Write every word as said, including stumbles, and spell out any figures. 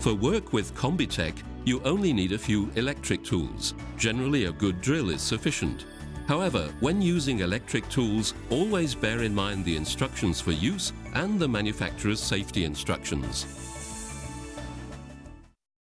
For work with combitech, you only need a few electric tools. Generally, a good drill is sufficient. However, when using electric tools, always bear in mind the instructions for use and the manufacturer's safety instructions.